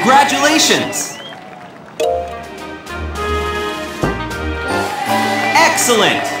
Congratulations! Excellent!